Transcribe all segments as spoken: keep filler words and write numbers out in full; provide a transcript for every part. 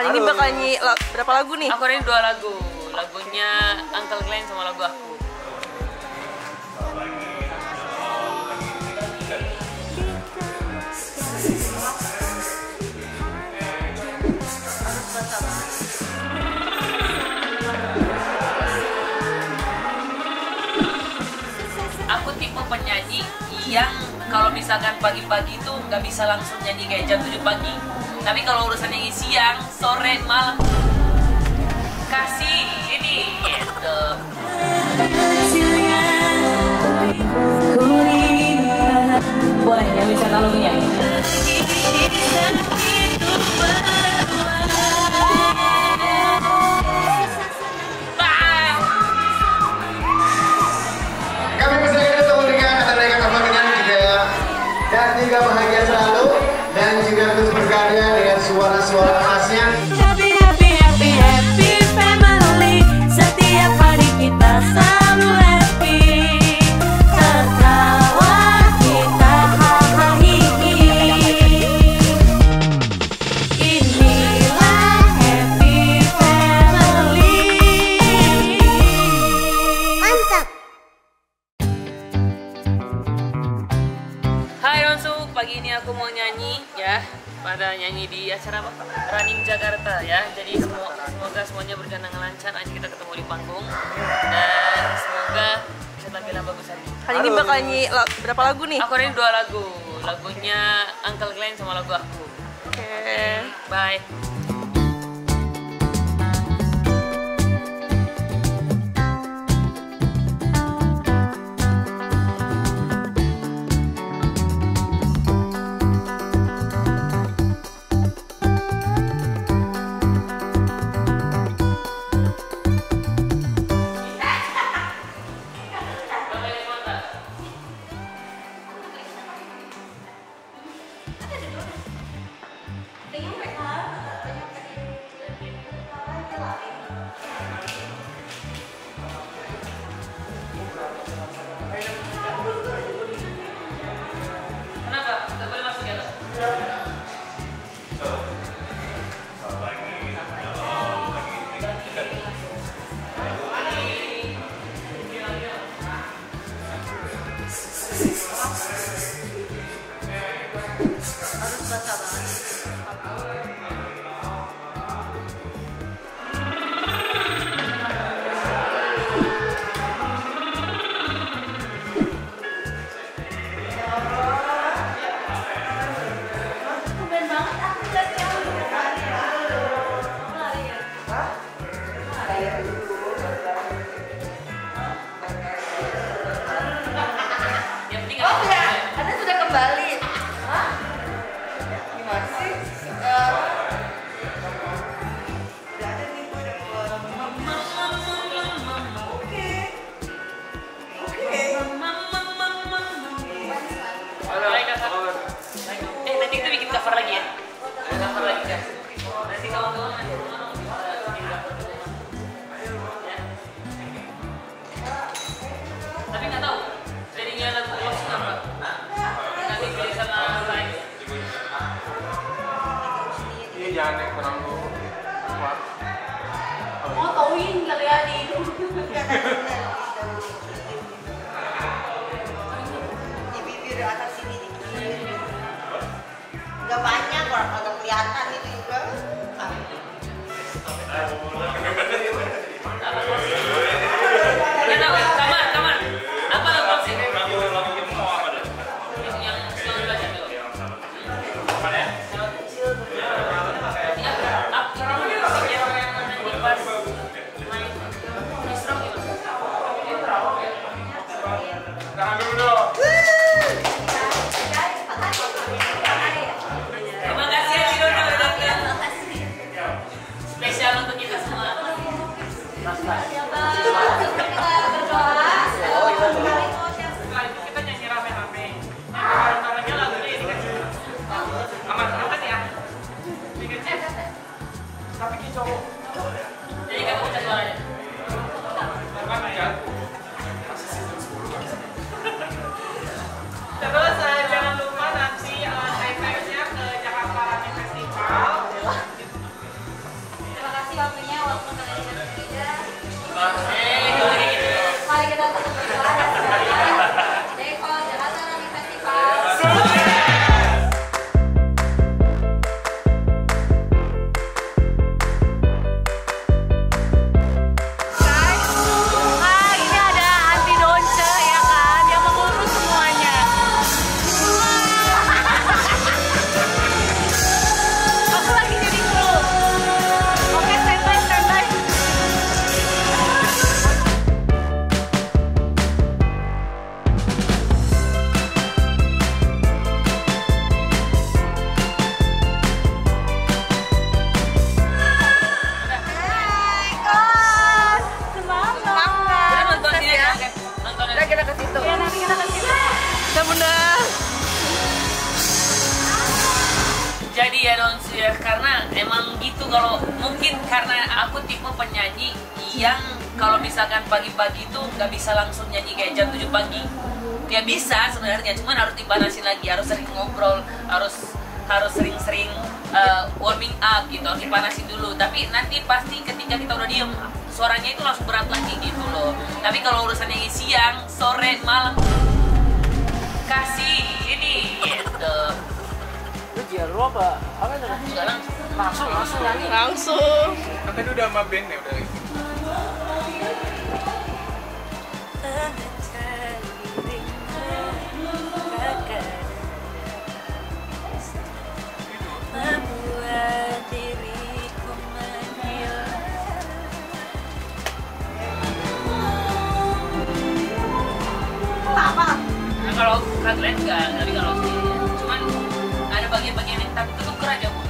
Kali Halo. Ini bakal nyanyi la berapa lagu nih? Aku ini dua lagu. Lagunya Uncle Glenn sama lagu aku. Aku tipe penyanyi yang kalau misalkan pagi-pagi itu nggak bisa langsung nyanyi kayak jam tujuh pagi. Tapi kalau urusan nyanyi siang, sore, malam, kasih ini gitu. Boleh ya bisa lagunya. Juga bahagia selalu dan juga terus berkarya dengan suara-suara khasnya. Happy happy happy happy family, setiap hari kita selalu happy. Tertawa kita hahahi. Inilah happy family. Mantap. Hai Ronsu, pagi ini aku mau nyanyi ya, pada nyanyi di acara apa? Running Jakarta ya. Jadi semoga, semoga semuanya berjalan dengan lancar, aja kita ketemu di panggung dan semoga bisa tampilan bagus hari ini. Kali ini bakal nyanyi la berapa lagu nih? Aku ini dua lagu, lagunya Uncle Glenn sama lagu aku. Oke, okay. Bye. waktunya waktu kalian berbeda. Mari kita tetap berdoa dan semangat. World Jakarta Festival. Ah, ini ada anti donce ya kan, yang mengurus semuanya. Aku lagi jadi kru. Oke, standby, standby. Hai, kos. Semangat. Semangat ya. Udah kita ke situ. Ya, nanti kita ke situ. Sarwendah. Jadi ya Donce ya, karena emang gitu. Kalau mungkin karena aku tipe penyanyi yang kalau misalkan pagi-pagi itu nggak bisa langsung nyanyi kayak jam tujuh pagi. Ya bisa sebenarnya, cuman harus dibanasin lagi, harus sering ngobrol, harus harus sering-sering uh, warming up gitu, harus dipanasin dulu. Tapi nanti pasti ketika kita udah diem, suaranya itu langsung berat lagi gitu loh. Tapi kalau urusannya siang, sore, malam, kasih ini gitu. Lu jiar lu apa? Apa yang udah langsung? Langsung, langsung lagi. Langsung. Kan tadi udah sama band ya udah. Nah, kalau Uncle Glenn nggak, tapi kalau sih cuman ada bagian-bagian yang tapi ketuker aja Bu.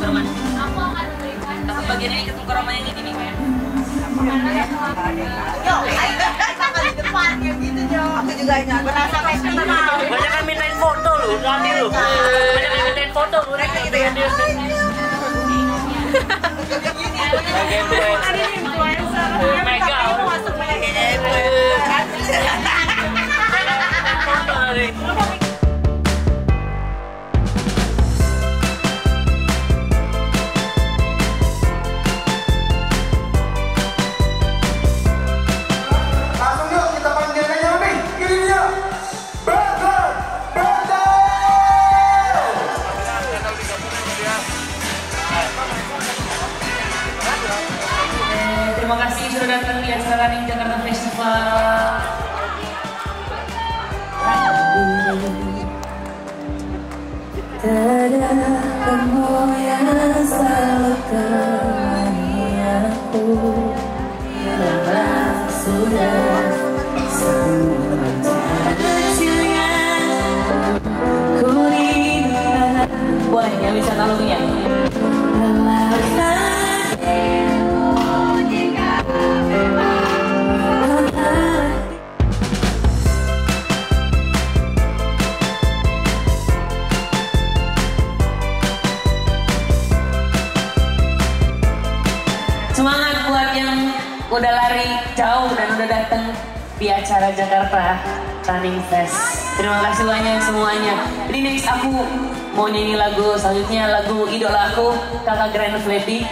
Serman. Aku akan berikan. Tapi bagian ini ketuker sama yang ini kayak. Yo, ayo kita ke depan kayak gitu Jo. Aku juga nggak berasa kayak kenal. Banyak yang mintain foto lu, nanti lu. Banyak yang mintain foto lu naik gitu ya. Ada influencer yang mega masuk banyak. Bye. Terima kasih sudah datang di acara Grand Jakarta Festival. Ada kamu yang selalu temani aku, lelah sudah semua jalan ku rindu. Boleh nggak bisa lalunya? Semangat buat yang udah lari jauh dan udah datang di acara Jakarta Running Fest. Terima kasih banyak semuanya. Jadi next aku mau nyanyi lagu selanjutnya, lagu idola aku kakak Grand Fleddy.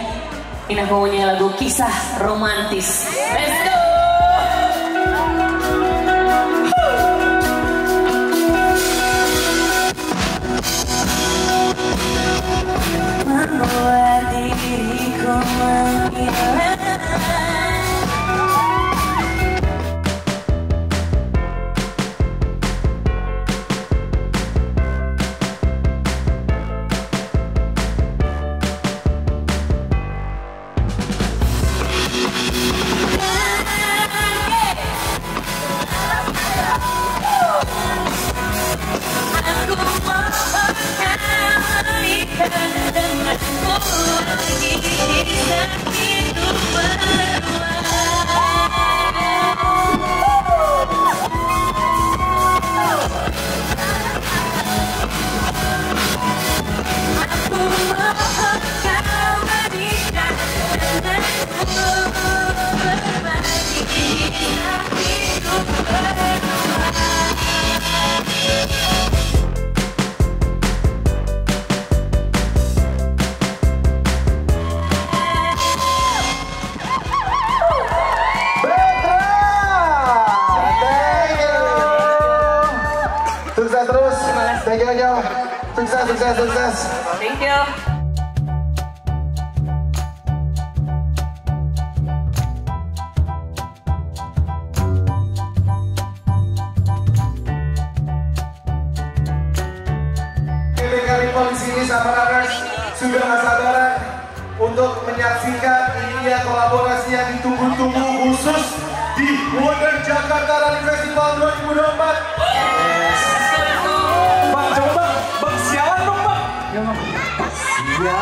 Ini aku mau nyanyi lagu Kisah Romantis. Let's go! Membuat diriku menghilang. Thank you, thank you. Sukses, sukses, sukses. Thank you. Ketika Ripon di sini sama Runners sudah gak sabaran untuk menyaksikan ini ya kolaborasi yang ditunggu-tunggu khusus di World Jakarta Rally Festival dua ribu dua puluh empat. Sial,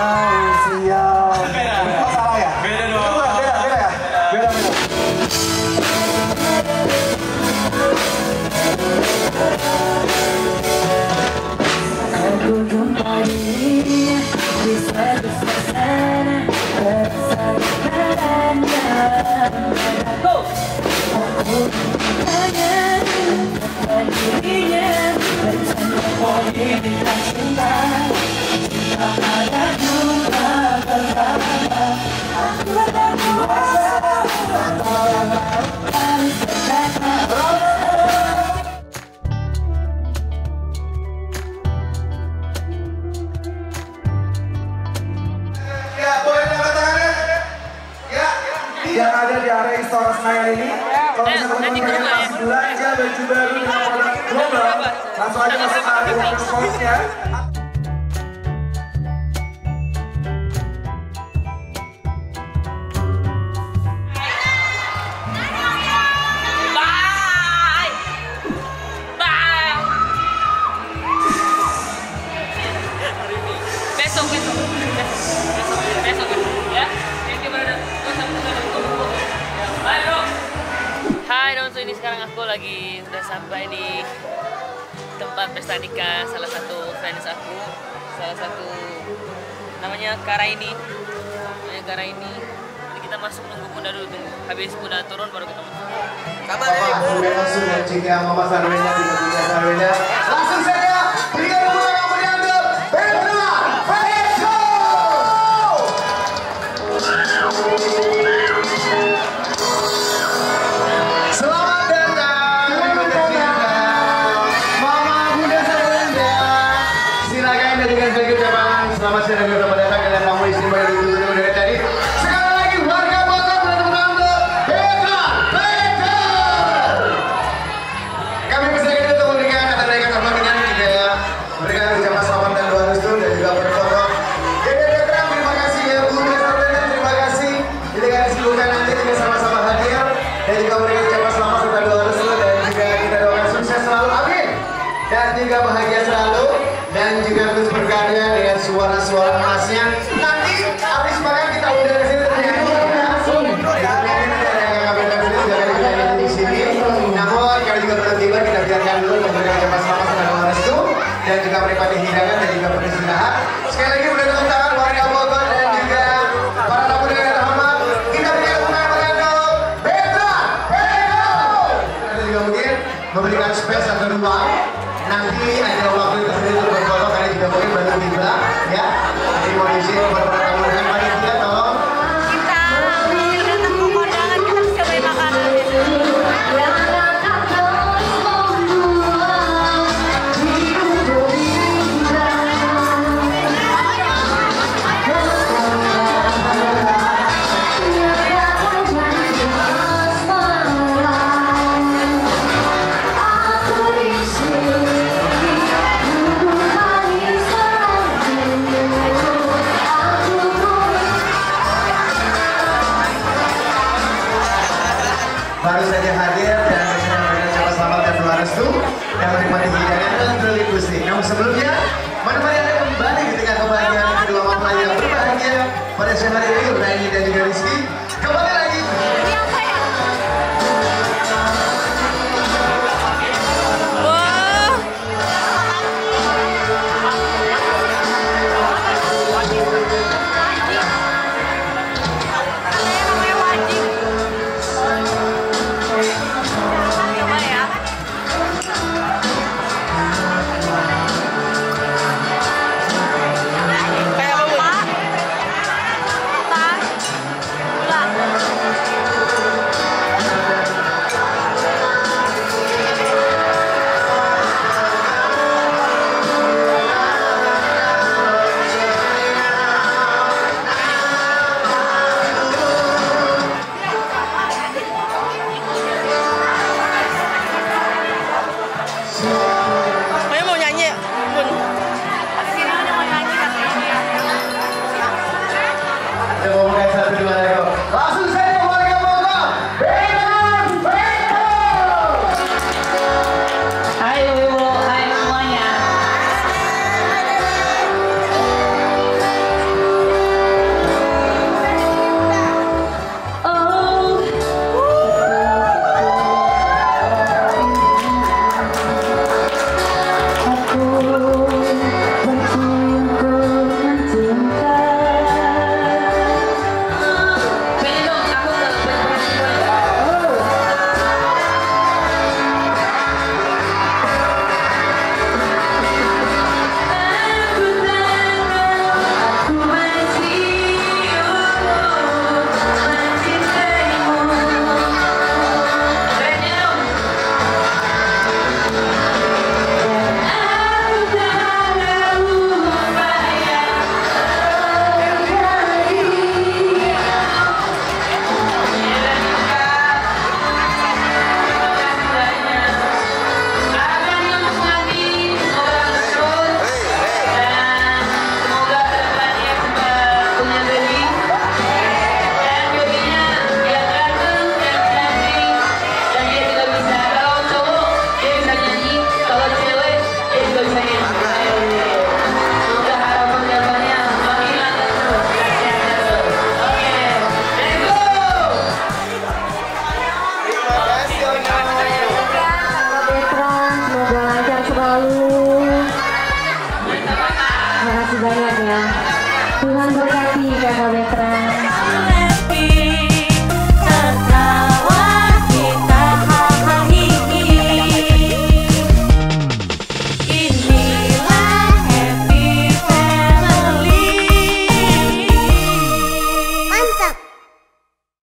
sial. Beda, beda. Salah ya? Beda dong. Beda, beda, beda ya? Beda, beda. Aku jumpa diri, bisa disesana, bersayangannya. Go! Aku tanya, tentang dirinya, bercanda poli bintang cinta. Yang ada di area Istora Senayan ini, kalau bisa teman-teman pengen langsung belanja baju baru dengan produk global, langsung aja masuk ke area workshopnya. Ini sekarang aku lagi udah sampai di tempat pesta nikah salah satu friends aku, salah satu namanya Karaini, namanya Karaini. Jadi kita masuk nunggu kuda dulu, tunggu habis kuda turun baru kita masuk. Kabar dari Ibu langsung yang Mama Sarwendah di Indonesia Sarwendah. Langsung saja berikan bunga yang menyambut berdua Festo. Terima Terima kasih banyak ya. Tuhan berkati kakak Betra.